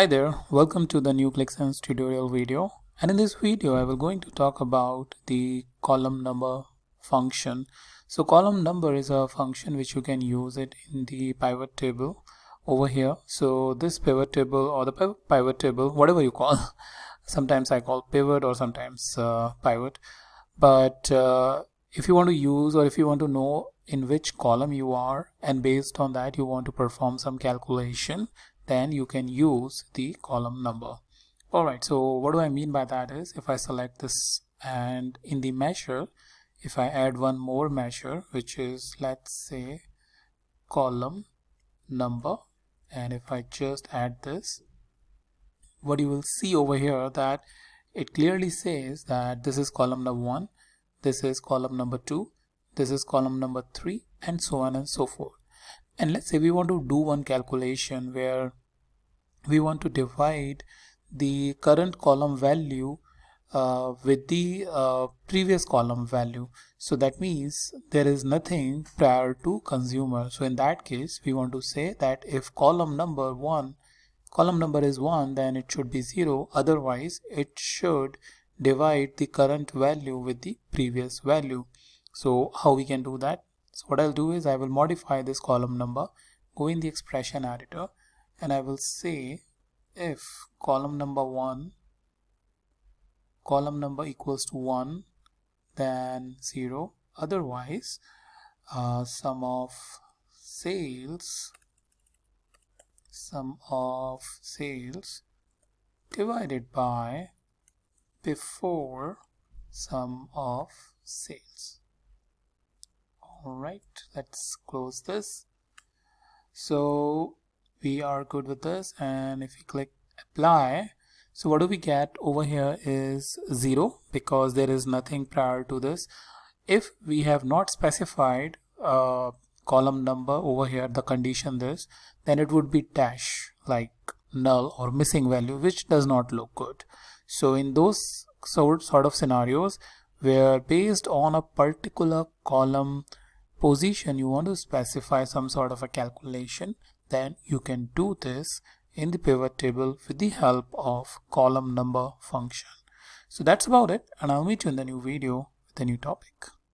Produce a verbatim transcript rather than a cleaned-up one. Hi there, welcome to the new Qlik Sense tutorial video, and in this video I will going to talk about the column number function. So column number is a function which you can use it in the pivot table over here. So this pivot table or the pivot table, whatever you call, sometimes I call pivot or sometimes uh, pivot, but uh, if you want to use or if you want to know in which column you are and based on that you want to perform some calculation, then you can use the column number. Alright, so what do I mean by that is, if I select this and in the measure, if I add one more measure, which is, let's say, column number, and if I just add this, what you will see over here that it clearly says that this is column number one, this is column number two, this is column number three, and so on and so forth. And let's say we want to do one calculation where we want to divide the current column value uh, with the uh, previous column value. So that means there is nothing prior to consumer. So in that case, we want to say that if column number one, column number is one, then it should be zero. Otherwise, it should divide the current value with the previous value. So how we can do that? So what I'll do is I will modify this column number, go in the expression editor, and I will say if column number one, column number equals to one, then zero. Otherwise, uh, sum of sales, sum of sales divided by before sum of sales. Alright, let's close this. So we are good with this, and if we click apply, so what do we get over here is zero, because there is nothing prior to this. If we have not specified uh, column number over here, the condition this, then it would be dash, like null or missing value, which does not look good. So in those sort of scenarios where based on a particular column position you want to specify some sort of a calculation, then you can do this in the pivot table with the help of column number function. So that's about it, and I'll meet you in the new video with a new topic.